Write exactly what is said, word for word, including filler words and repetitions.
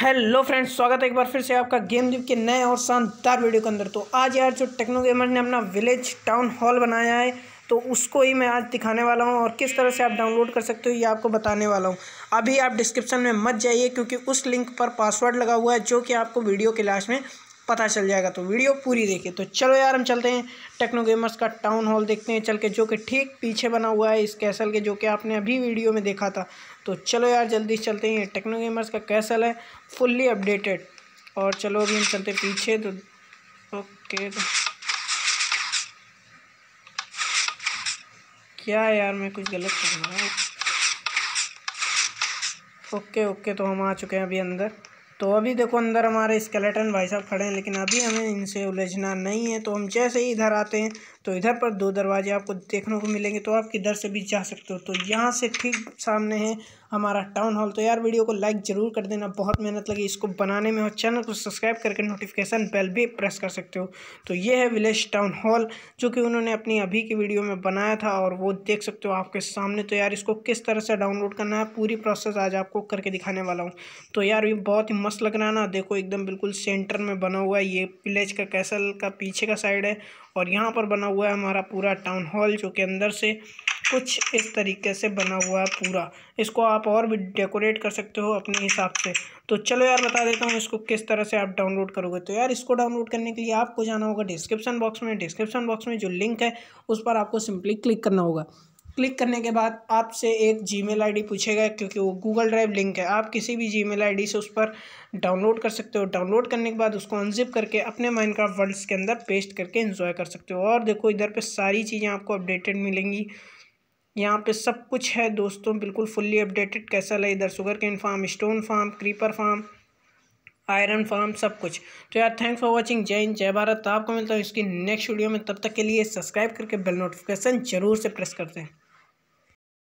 Hello friends, स्वागत है एक बार फिर से आपका गेम डीप के नए और शानदार वीडियो के अंदर। तो आज यार जो टेक्नो गेमर ने अपना विलेज टाउन हॉल बनाया है तो उसको ही मैं आज दिखाने वाला हूं, और किस तरह से आप डाउनलोड कर सकते हो ये आपको बताने वाला हूं। अभी आप डिस्क्रिप्शन में मत जाइए क्योंकि उस लिंक पर पासवर्ड लगा हुआ है जो कि आपको वीडियो के लास्ट में पता चल जाएगा, तो वीडियो पूरी देखिए। तो चलो यार हम चलते हैं टेक्नो गेमर्स का टाउन हॉल देखते हैं चल के, जो कि ठीक पीछे बना हुआ है इस कैसल के, जो कि आपने अभी वीडियो में देखा था। तो चलो यार जल्दी चलते हैं। टेक्नो गेमर्स का कैसल है फुल्ली अपडेटेड, और चलो अभी हम चलते पीछे। तो ओके, तो क्या यार मैं कुछ गलत कर रहा हूँ। ओके ओके, तो हम आ चुके हैं अभी अंदर। तो अभी देखो अंदर हमारे स्केलेटन भाई साहब खड़े हैं, लेकिन अभी हमें इनसे उलझना नहीं है। तो हम जैसे ही इधर आते हैं तो इधर पर दो दरवाजे आपको देखने को मिलेंगे, तो आप किधर से भी जा सकते हो। तो यहाँ से ठीक सामने है हमारा टाउन हॉल। तो यार वीडियो को लाइक ज़रूर कर देना, बहुत मेहनत लगी इसको बनाने में, और चैनल को सब्सक्राइब करके नोटिफिकेशन बेल भी प्रेस कर सकते हो। तो ये है विलेज टाउन हॉल जो कि उन्होंने अपनी अभी की वीडियो में बनाया था, और वो देख सकते हो आपके सामने। तो यार इसको किस तरह से डाउनलोड करना है पूरी प्रोसेस आज आपको करके दिखाने वाला हूँ। तो यार ये बहुत ही मस्त लग रहा है ना, देखो एकदम बिल्कुल सेंटर में बना हुआ है। ये विलेज का कैसल का पीछे का साइड है, और यहाँ पर बना हुआ है हमारा पूरा टाउन हॉल जो कि अंदर से कुछ इस तरीके से बना हुआ है पूरा। इसको आप और भी डेकोरेट कर सकते हो अपने हिसाब से। तो चलो यार बता देता हूँ इसको किस तरह से आप डाउनलोड करोगे। तो यार इसको डाउनलोड करने के लिए आपको जाना होगा डिस्क्रिप्शन बॉक्स में। डिस्क्रिप्शन बॉक्स में जो लिंक है उस पर आपको सिंपली क्लिक करना होगा। क्लिक करने के बाद आपसे एक जीमेल आईडी पूछेगा, क्योंकि वो गूगल ड्राइव लिंक है। आप किसी भी जीमेल आईडी से उस पर डाउनलोड कर सकते हो। डाउनलोड करने के बाद उसको अनजिप करके अपने माइनक्राफ्ट वर्ल्ड्स के अंदर पेस्ट करके एंजॉय कर सकते हो। और देखो इधर पे सारी चीज़ें आपको अपडेटेड मिलेंगी, यहाँ पे सब कुछ है दोस्तों, बिल्कुल फुल्ली अपडेटेड कैसा है। इधर sugar cane farm, stone farm, creeper farm, iron farm, सब कुछ। तो यार थैंक्स फॉर वाचिंग, जय हिंद जय भारत। आपको मिलता है इसकी नेक्स्ट वीडियो में, तब तक के लिए सब्सक्राइब करके बेल नोटिफिकेशन जरूर से प्रेस करते हैं।